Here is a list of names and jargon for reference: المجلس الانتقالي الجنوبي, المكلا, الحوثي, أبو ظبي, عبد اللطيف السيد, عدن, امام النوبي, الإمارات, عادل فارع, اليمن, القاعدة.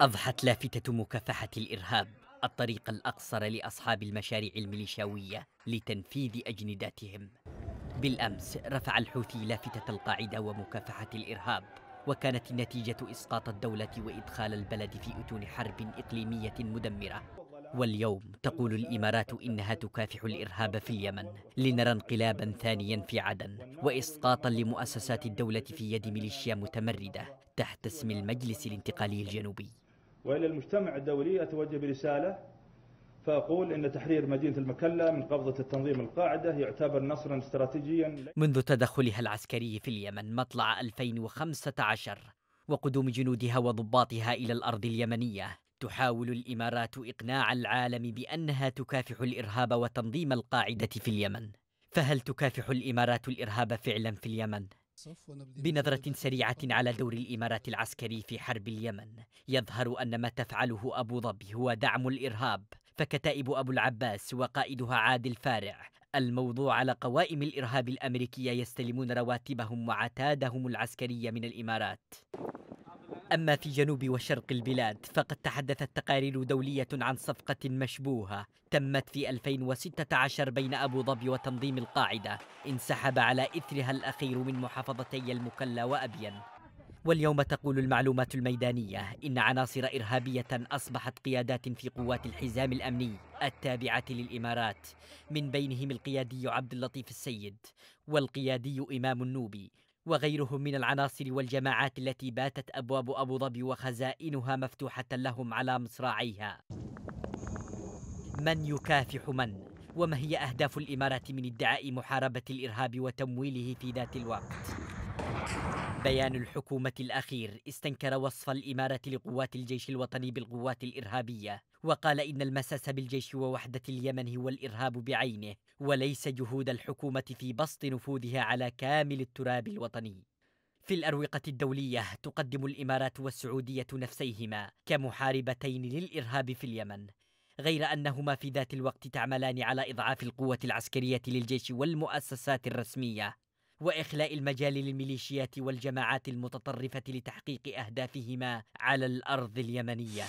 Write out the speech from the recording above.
أضحت لافتة مكافحة الإرهاب الطريق الأقصر لأصحاب المشاريع الميليشياوية لتنفيذ أجنداتهم. بالأمس رفع الحوثي لافتة القاعدة ومكافحة الإرهاب، وكانت النتيجة إسقاط الدولة وإدخال البلد في أتون حرب إقليمية مدمرة. واليوم تقول الإمارات إنها تكافح الإرهاب في اليمن، لنرى انقلابا ثانيا في عدن وإسقاطا لمؤسسات الدولة في يد ميليشيا متمردة تحت اسم المجلس الانتقالي الجنوبي. وإلى المجتمع الدولي أتوجه برسالة فأقول إن تحرير مدينة المكلا من قبضة التنظيم القاعدة يعتبر نصرا استراتيجيا. منذ تدخلها العسكري في اليمن مطلع 2015 وقدوم جنودها وضباطها إلى الأرض اليمنية، تحاول الإمارات إقناع العالم بأنها تكافح الإرهاب وتنظيم القاعدة في اليمن. فهل تكافح الإمارات الإرهاب فعلا في اليمن؟ بنظرة سريعة على دور الإمارات العسكري في حرب اليمن، يظهر أن ما تفعله أبو ظبي هو دعم الإرهاب، فكتائب أبو العباس وقائدها عادل فارع الموضوع على قوائم الإرهاب الأمريكية يستلمون رواتبهم وعتادهم العسكرية من الإمارات. أما في جنوب وشرق البلاد فقد تحدثت تقارير دولية عن صفقة مشبوهة تمت في 2016 بين أبو ظبي وتنظيم القاعدة، انسحب على إثرها الأخير من محافظتي المكلا وأبين. واليوم تقول المعلومات الميدانية إن عناصر إرهابية أصبحت قيادات في قوات الحزام الأمني التابعة للإمارات، من بينهم القيادي عبد اللطيف السيد والقيادي امام النوبي وغيرهم من العناصر والجماعات التي باتت أبواب أبو ظبي وخزائنها مفتوحة لهم على مصراعيها. من يكافح من؟ وما هي أهداف الإمارات من ادعاء محاربة الإرهاب وتمويله في ذات الوقت؟ بيان الحكومة الأخير استنكر وصف الإمارة لقوات الجيش الوطني بالقوات الإرهابية، وقال إن المساس بالجيش ووحدة اليمن هو الإرهاب بعينه، وليس جهود الحكومة في بسط نفوذها على كامل التراب الوطني. في الأروقة الدولية تقدم الإمارات والسعودية نفسيهما كمحاربتين للإرهاب في اليمن، غير أنهما في ذات الوقت تعملان على إضعاف القوة العسكرية للجيش والمؤسسات الرسمية، وإخلاء المجال للميليشيات والجماعات المتطرفة لتحقيق أهدافهما على الأرض اليمنية.